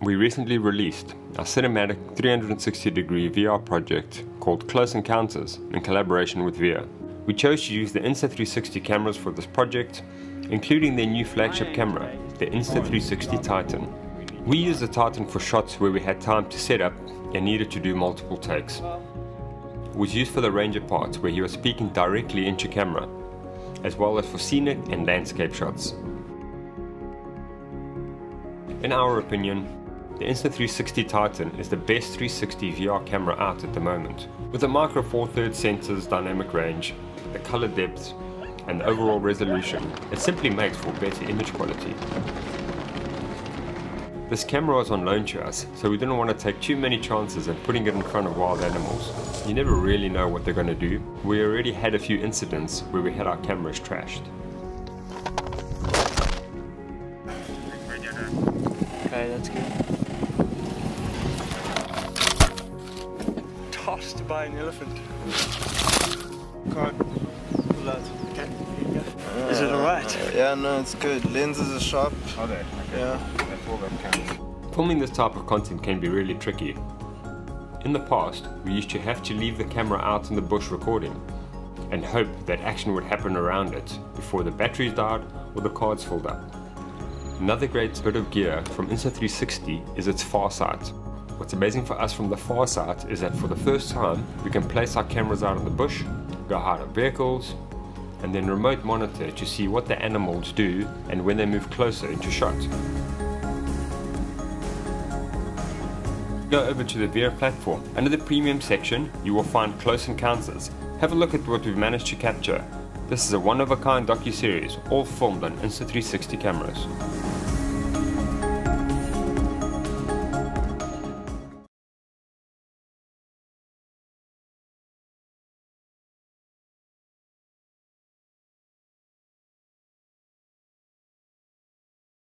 We recently released a cinematic 360-degree VR project called Close Encounters in collaboration with VeeR. We chose to use the Insta360 cameras for this project, including their new flagship camera, the Insta360 Titan. We used the Titan for shots where we had time to set up and needed to do multiple takes. It was used for the ranger parts where he was speaking directly into camera, as well as for scenic and landscape shots. In our opinion, the Insta360 Titan is the best 360 VR camera out at the moment. With the micro 4/3 sensor's dynamic range, the color depth and the overall resolution, it simply makes for better image quality. This camera was on loan to us, so we didn't want to take too many chances in putting it in front of wild animals. You never really know what they're going to do. We already had a few incidents where we had our cameras trashed. Okay, that's good. Tossed by an elephant. Can't pull out. Okay. Yeah. Is it alright? Yeah, no, it's good. Lenses are sharp. Are they? Okay. Yeah. That's all that counts. Filming this type of content can be really tricky. In the past, we used to have to leave the camera out in the bush recording and hope that action would happen around it before the batteries died or the cards filled up. Another great bit of gear from Insta360 is its far sight. What's amazing for us from the far sight is that for the first time we can place our cameras out in the bush, go hide our vehicles, and then remote monitor to see what the animals do and when they move closer into shot. Go over to the VeeR platform. Under the premium section you will find Close Encounters. Have a look at what we've managed to capture. This is a one-of-a-kind docu-series all filmed on Insta360 cameras.